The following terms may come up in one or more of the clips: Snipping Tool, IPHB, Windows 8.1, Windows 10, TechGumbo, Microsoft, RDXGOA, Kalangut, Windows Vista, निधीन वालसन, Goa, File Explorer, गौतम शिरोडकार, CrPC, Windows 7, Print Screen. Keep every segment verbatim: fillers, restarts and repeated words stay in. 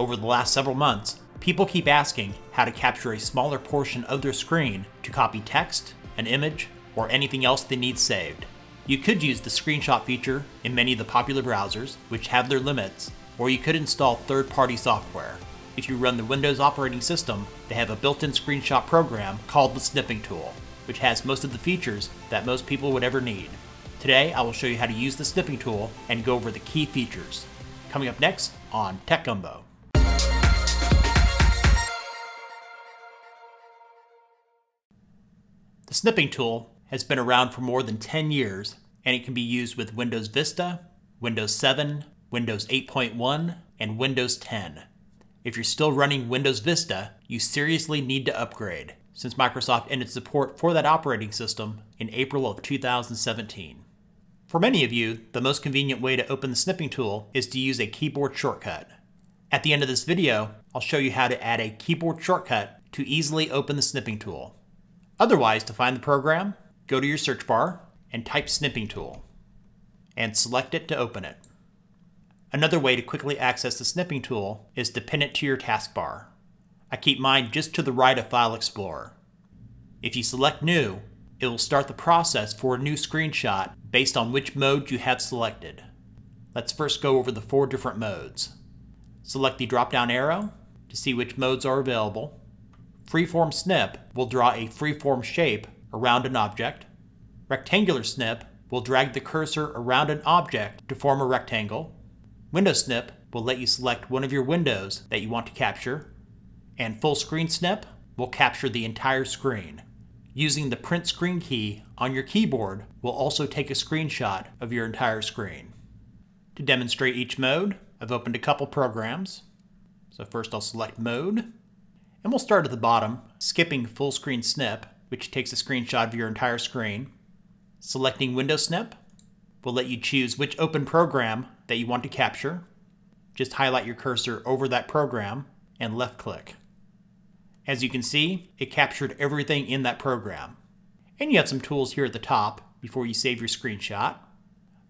Over the last several months, people keep asking how to capture a smaller portion of their screen to copy text, an image, or anything else they need saved. You could use the screenshot feature in many of the popular browsers, which have their limits, or you could install third-party software. If you run the Windows operating system, they have a built-in screenshot program called the Snipping Tool, which has most of the features that most people would ever need. Today, I will show you how to use the Snipping Tool and go over the key features. Coming up next on TechGumbo. The Snipping Tool has been around for more than ten years, and it can be used with Windows Vista, Windows seven, Windows eight point one, and Windows ten. If you're still running Windows Vista, you seriously need to upgrade, since Microsoft ended support for that operating system in April of two thousand seventeen. For many of you, the most convenient way to open the Snipping Tool is to use a keyboard shortcut. At the end of this video, I'll show you how to add a keyboard shortcut to easily open the Snipping Tool. Otherwise, to find the program, go to your search bar and type Snipping Tool, and select it to open it. Another way to quickly access the Snipping Tool is to pin it to your taskbar. I keep mine just to the right of File Explorer. If you select New, it will start the process for a new screenshot based on which mode you have selected. Let's first go over the four different modes. Select the drop-down arrow to see which modes are available. Freeform Snip will draw a freeform shape around an object. Rectangular Snip will drag the cursor around an object to form a rectangle. Window Snip will let you select one of your windows that you want to capture, and Full Screen Snip will capture the entire screen. Using the Print Screen key on your keyboard will also take a screenshot of your entire screen. To demonstrate each mode, I've opened a couple programs. So first I'll select Mode, and we'll start at the bottom, skipping Full Screen Snip, which takes a screenshot of your entire screen. Selecting Window Snip will let you choose which open program that you want to capture. Just highlight your cursor over that program and left click. As you can see, it captured everything in that program. And you have some tools here at the top before you save your screenshot.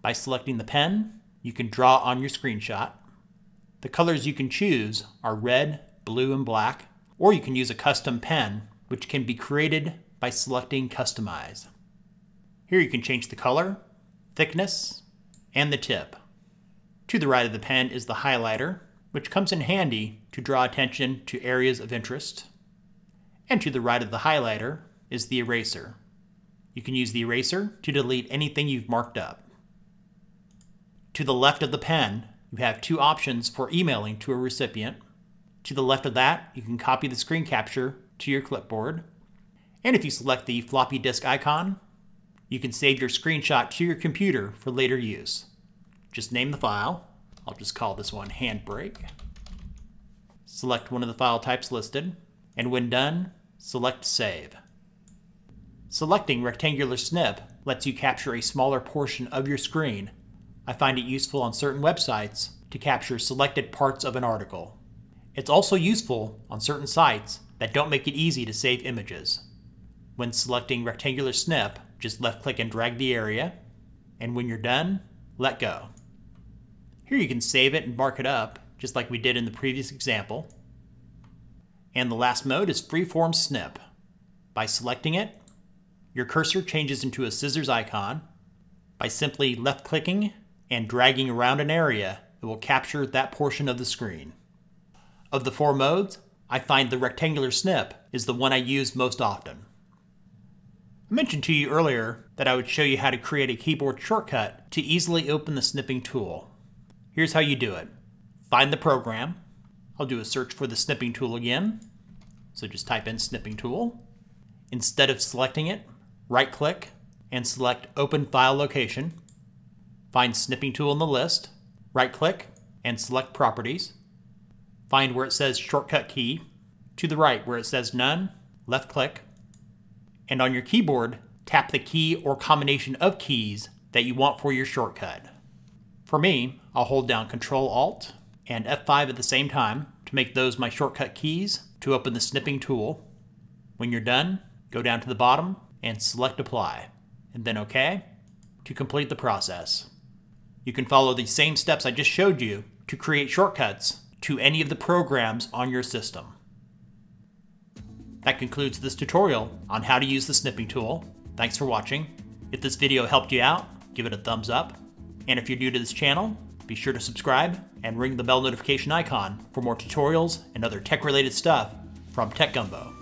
By selecting the pen, you can draw on your screenshot. The colors you can choose are red, blue, and black, or you can use a custom pen, which can be created by selecting Customize. Here you can change the color, thickness, and the tip. To the right of the pen is the highlighter, which comes in handy to draw attention to areas of interest. And to the right of the highlighter is the eraser. You can use the eraser to delete anything you've marked up. To the left of the pen, you have two options for emailing to a recipient. To the left of that, you can copy the screen capture to your clipboard. And if you select the floppy disk icon, you can save your screenshot to your computer for later use. Just name the file. I'll just call this one Handbrake. Select one of the file types listed, and when done, select Save. Selecting Rectangular Snip lets you capture a smaller portion of your screen. I find it useful on certain websites to capture selected parts of an article. It's also useful on certain sites that don't make it easy to save images. When selecting Rectangular Snip, just left-click and drag the area, and when you're done, let go. Here you can save it and mark it up, just like we did in the previous example. And the last mode is Freeform Snip. By selecting it, your cursor changes into a scissors icon. By simply left-clicking and dragging around an area, it will capture that portion of the screen. Of the four modes, I find the Rectangular Snip is the one I use most often. I mentioned to you earlier that I would show you how to create a keyboard shortcut to easily open the Snipping Tool. Here's how you do it. Find the program. I'll do a search for the Snipping Tool again. So just type in Snipping Tool. Instead of selecting it, right click and select Open File Location. Find Snipping Tool in the list, right click and select Properties. Find where it says Shortcut Key. To the right where it says None, left click. And on your keyboard, tap the key or combination of keys that you want for your shortcut. For me, I'll hold down Control Alt and F five at the same time to make those my shortcut keys to open the Snipping Tool. When you're done, go down to the bottom and select Apply, and then OK to complete the process. You can follow the same steps I just showed you to create shortcuts to any of the programs on your system. That concludes this tutorial on how to use the snipping tool. Thanks for watching. If this video helped you out, give it a thumbs up. And if you're new to this channel, be sure to subscribe and ring the bell notification icon for more tutorials and other tech-related stuff from TechGumbo.